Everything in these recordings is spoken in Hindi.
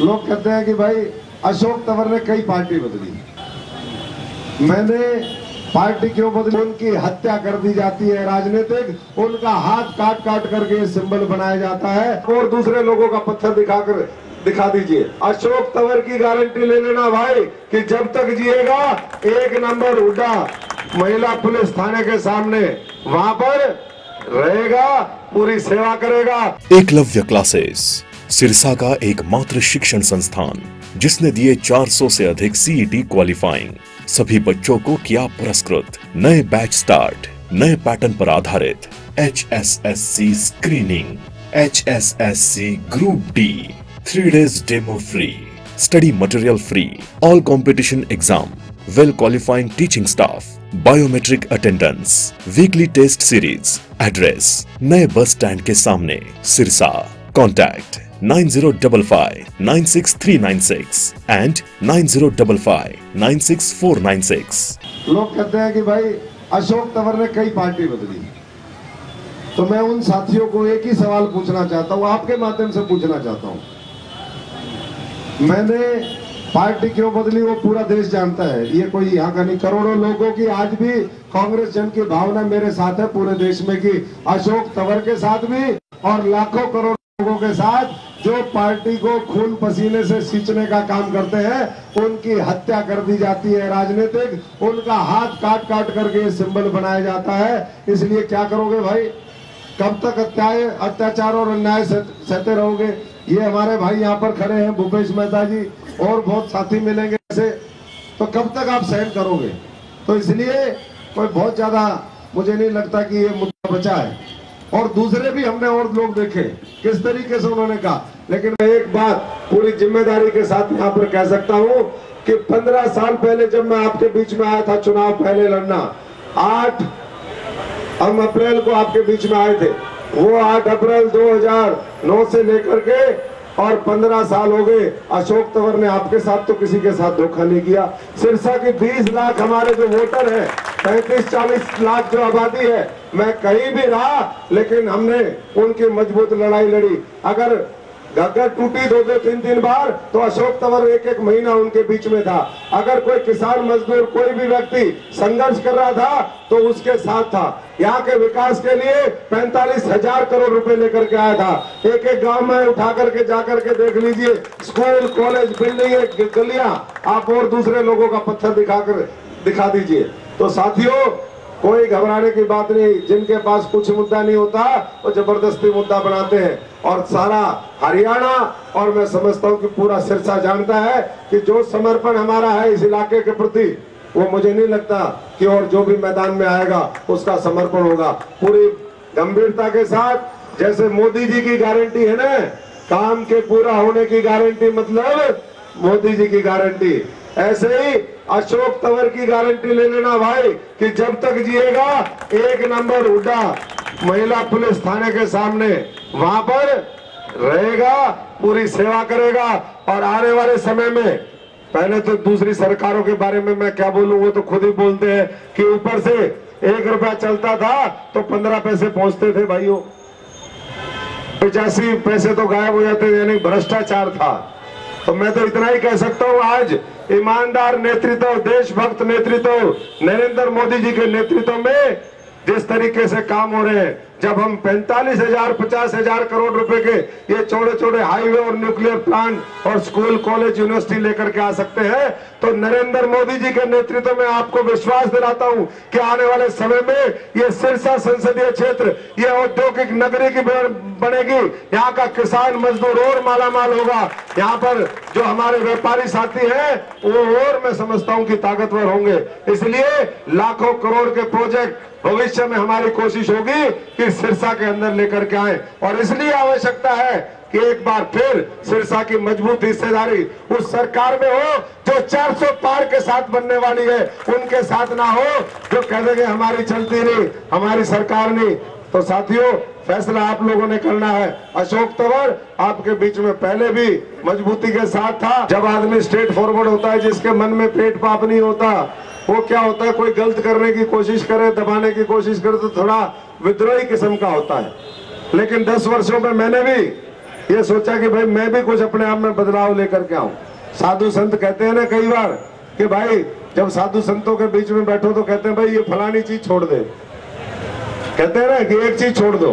लोग कहते हैं कि भाई अशोक तंवर ने कई पार्टी बदली, मैंने पार्टी क्यों बदली? उनकी हत्या कर दी जाती है राजनीतिक, उनका हाथ काट काट करके सिंबल बनाया जाता है और दूसरे लोगों का पत्थर दिखाकर दिखा दीजिए। अशोक तंवर की गारंटी ले लेना भाई कि जब तक जिएगा एक नंबर उड़ा महिला पुलिस थाने के सामने वहां पर रहेगा, पूरी सेवा करेगा। एकलव्य क्लासेस सिरसा का एकमात्र शिक्षण संस्थान जिसने दिए 400 से अधिक सीईटी क्वालिफाइंग सभी बच्चों को किया पुरस्कृत। नए बैच स्टार्ट, नए पैटर्न पर आधारित HSSC screening, HSSC group D, 3 days demo free, study material free, all competition exam, well qualifying teaching staff, biometric attendance, weekly test series. Address नए बस स्टैंड के सामने, सिरसा। Contact 9055 96396 and 9055 96496। लोग कहते हैं कि भाई अशोक तंवर ने कई पार्टी बदली, तो मैं उन साथियों को एक ही सवाल पूछना चाहता हूँ, आपके माध्यम से पूछना चाहता हूँ, मैंने पार्टी क्यों बदली वो पूरा देश जानता है, ये कोई यहाँ का नहीं। करोड़ों लोगों की आज भी कांग्रेस जन की भावना मेरे साथ है पूरे देश में कि अशोक तंवर के साथ भी और लाखों करोड़ लोगों के साथ जो पार्टी को खून पसीने से सींचने का काम करते हैं, उनकी हत्या कर दी जाती है राजनीतिक, उनका हाथ काट काट करके सिंबल बनाया जाता है। इसलिए क्या करोगे भाई, कब तक अत्याचार और अन्याय सहते रहोगे? ये हमारे भाई यहाँ पर खड़े हैं, भूपेश मेहता जी और बहुत साथी मिलेंगे ऐसे, तो कब तक आप सहन करोगे? तो इसलिए कोई बहुत ज्यादा मुझे नहीं लगता कि ये मुद्दा बचा है। और दूसरे भी हमने और लोग देखे किस तरीके से उन्होंने कहा, लेकिन मैं एक बात पूरी जिम्मेदारी के साथ यहाँ पर कह सकता हूँ कि 15 साल पहले जब मैं आपके बीच में आया था चुनाव पहले लड़ना, 8 अप्रैल को आपके बीच में आए थे, वो 8 अप्रैल 2009 से लेकर के और 15 साल हो गए। अशोक तंवर ने आपके साथ तो किसी के साथ धोखा नहीं किया। सिरसा के 20 लाख हमारे जो वोटर हैं, 35-40 लाख जो आबादी है, मैं कहीं भी रहा लेकिन हमने उनकी मजबूत लड़ाई लड़ी। अगर गगर टूटी 2-3 बार, तो अशोक तंवर 1-1 महीना उनके बीच में था। अगर कोई किसान मजदूर कोई भी व्यक्ति संघर्ष कर रहा था तो उसके साथ था। यहाँ के विकास के लिए 45,000 करोड़ रुपए लेकर के आया था। 1-1 गांव में उठा करके जाकर के देख लीजिए, स्कूल, कॉलेज, बिल्डिंग, गलियां, आप और दूसरे लोगों का पत्थर दिखा दीजिए। तो साथियों, कोई घबराने की बात नहीं, जिनके पास कुछ मुद्दा नहीं होता वो जबरदस्ती मुद्दा बनाते हैं। और सारा हरियाणा और मैं समझता हूँ कि पूरा सिरसा जानता है कि जो समर्पण हमारा है इस इलाके के प्रति, वो मुझे नहीं लगता कि और जो भी मैदान में आएगा उसका समर्पण होगा। पूरी गंभीरता के साथ, जैसे मोदी जी की गारंटी है ना, काम के पूरा होने की गारंटी, मतलब मोदी जी की गारंटी, ऐसे ही अशोक तंवर की गारंटी ले लेना भाई कि जब तक जिएगा एक नंबर उड़ा महिला पुलिस थाने के सामने वहां पर रहेगा, पूरी सेवा करेगा। और आने वाले समय में, पहले तो दूसरी सरकारों के बारे में मैं क्या बोलूं, वो तो खुद ही बोलते हैं कि ऊपर से 1 रुपया चलता था तो 15 पैसे पहुंचते थे। भाइयों, 85 पैसे तो गायब हो जाते थे, यानी भ्रष्टाचार था। तो मैं तो इतना ही कह सकता हूँ, आज ईमानदार नेतृत्व, देशभक्त नेतृत्व, नरेंद्र मोदी जी के नेतृत्व में जिस तरीके से काम हो रहे हैं, जब हम 45,000-50,000 करोड़ रुपए के ये छोटे छोटे हाईवे और न्यूक्लियर प्लांट और स्कूल, कॉलेज, यूनिवर्सिटी लेकर के आ सकते हैं, तो नरेंद्र मोदी जी के नेतृत्व में आपको विश्वास दिलाता हूं कि आने वाले समय में ये सिरसा संसदीय क्षेत्र ये औद्योगिक नगरी की बनेगी। यहाँ का किसान मजदूर और मालामाल होगा। यहाँ पर जो हमारे व्यापारी साथी हैं वो और मैं समझता हूँ कि ताकतवर होंगे। इसलिए लाखों करोड़ के प्रोजेक्ट भविष्य में हमारी कोशिश होगी कि सिरसा के अंदर लेकर के आए। और इसलिए आवश्यकता है कि एक बार फिर सिरसा की मजबूत हिस्सेदारी उस सरकार में हो जो 400 पार के साथ बनने वाली है, उनके साथ ना हो जो कह देंगे हमारी चलती नहीं, हमारी सरकार नहीं। तो साथियों, फैसला आप लोगों ने करना है। अशोक तंवर आपके बीच में पहले भी मजबूती के साथ था। जब आदमी स्ट्रेट फॉरवर्ड होता है, जिसके मन में पेट पाप नहीं होता, वो क्या होता है, कोई गलत करने की कोशिश करे, दबाने की कोशिश करे तो थोड़ा विद्रोही किस्म का होता है। लेकिन 10 वर्षों में मैंने भी ये सोचा कि भाई मैं भी कुछ अपने आप में बदलाव लेकर के आऊं। साधु संत कहते हैं ना कई बार कि भाई जब साधु संतों के बीच में बैठो तो कहते हैं भाई ये फलानी चीज छोड़ दे, कहते हैं ना कि एक चीज छोड़ दो,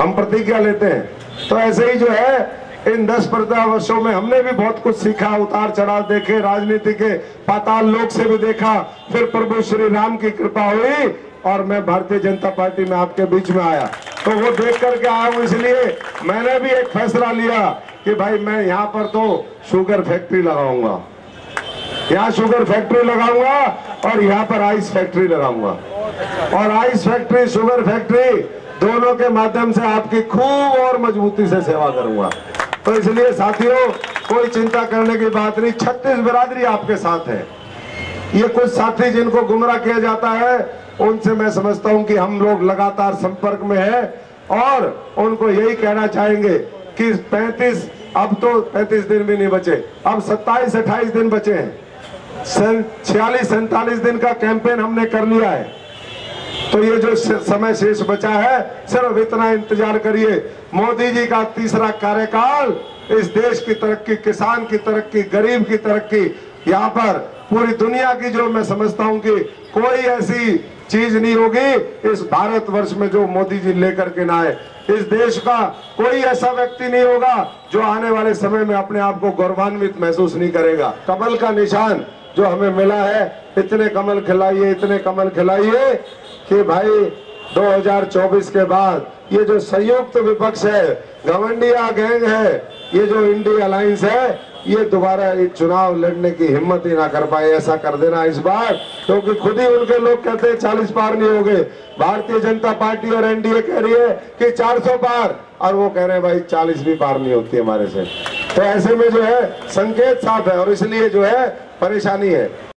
हम प्रतिज्ञा लेते हैं। तो ऐसे ही जो है इन 10-15 वर्षों में हमने भी बहुत कुछ सीखा, उतार चढ़ाव देखे, राजनीति के पाताल लोक से भी देखा, फिर प्रभु श्री राम की कृपा हुई और मैं भारतीय जनता पार्टी में आपके बीच में आया। तो वो देख करके आया हूँ, इसलिए मैंने भी एक फैसला लिया कि भाई मैं यहाँ पर तो शुगर फैक्ट्री लगाऊंगा, यहाँ शुगर फैक्ट्री लगाऊंगा और यहाँ पर आइस फैक्ट्री लगाऊंगा। और आइस फैक्ट्री, शुगर फैक्ट्री दोनों के माध्यम से आपकी खूब और मजबूती से सेवा करूंगा। तो इसलिए साथियों कोई चिंता करने की बात नहीं, 36 बिरादरी आपके साथ है। ये कुछ साथी जिनको गुमराह किया जाता है उनसे मैं समझता हूं कि हम लोग लगातार संपर्क में हैं और उनको यही कहना चाहेंगे कि 35, अब तो 35 दिन भी नहीं बचे, अब 27-28 दिन बचे हैं, 46-47 दिन का कैंपेन हमने कर लिया है। तो ये जो समय शेष बचा है सिर्फ इतना इंतजार करिए, मोदी जी का तीसरा कार्यकाल इस देश की तरक्की, किसान की तरक्की, गरीब की तरक्की, यहाँ पर पूरी दुनिया की जो मैं समझता हूँ कि कोई ऐसी चीज नहीं होगी इस भारतवर्ष में जो मोदी जी लेकर के ना आए। इस देश का कोई ऐसा व्यक्ति नहीं होगा जो आने वाले समय में अपने आप को गौरवान्वित महसूस नहीं करेगा। कमल का निशान जो हमें मिला है, इतने कमल खिलाइए, इतने कमल खिलाइए कि भाई 2024 के बाद ये जो संयुक्त विपक्ष है, गवंडिया गैंग है, ये जो इंडिया अलायंस है, ये दोबारा ये चुनाव लड़ने की हिम्मत ही ना कर पाए, ऐसा कर देना इस बार। क्योंकि खुद ही उनके लोग कहते हैं 40 पार नहीं हो गए। भारतीय जनता पार्टी और एनडीए कह रही है कि 400 पार, और वो कह रहे हैं भाई 40 भी पार नहीं होती हमारे से। तो ऐसे में जो है संकेत साफ है और इसलिए जो है परेशानी है।